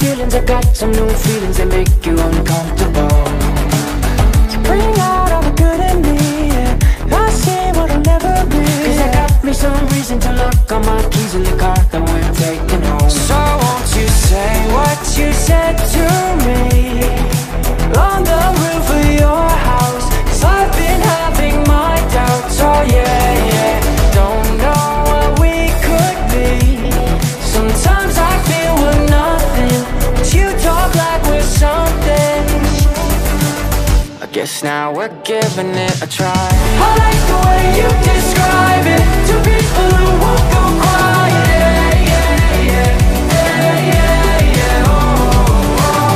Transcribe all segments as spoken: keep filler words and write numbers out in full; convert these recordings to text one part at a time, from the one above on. feelings, I got some new feelings that make you uncomfortable. You bring out all the good in me, yeah. I see what I'll never be. Cause I got me some reason to look on my keys in the car that we're taking home. So won't you say what you said to me on the roof of your house? Cause I've been having my doubts, oh yeah, yeah. Don't know what we could be. Sometimes I feel we're nothing, but you talk like we're something. I guess now we're giving it a try. I like the way you describe it to people who won't go quiet. Yeah, yeah, yeah, yeah, yeah, yeah, oh, oh.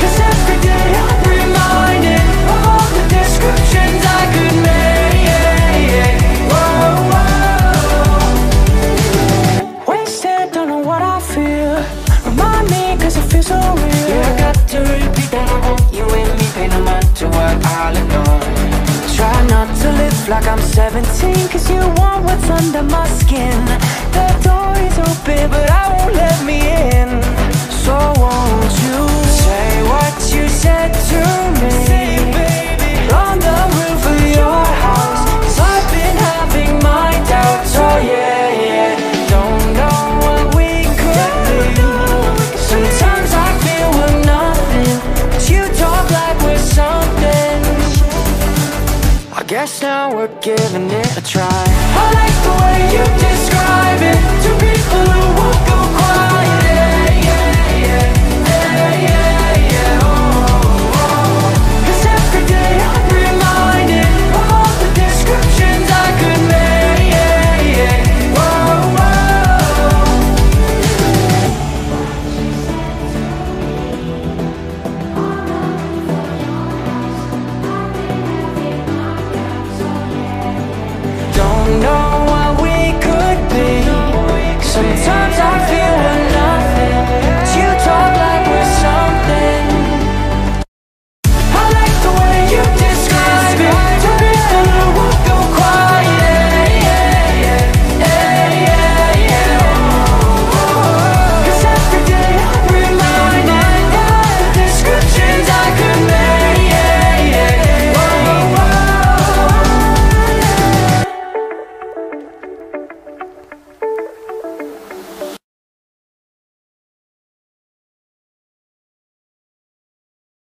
Cause every day I'm reminded of all the descriptions I could make. Yeah, yeah, whoa, whow. Wasted, don't know what I feel. Remind me cause it feels so real. Yeah, I got to repeat that I want you and me. Pay no mind to what I'll ignore. Try not to live like I'm seventeen, cause you want what's under my skin. The door is open but I won't let me in. So won't you say what you said to me, baby, on the roof of your house? Cause I've been having my doubts, oh yeah, yeah. Don't know what we could be. Sometimes I feel we're nothing, but you talk like we're something. I guess now we're giving it a try. I like the way you describe it to people who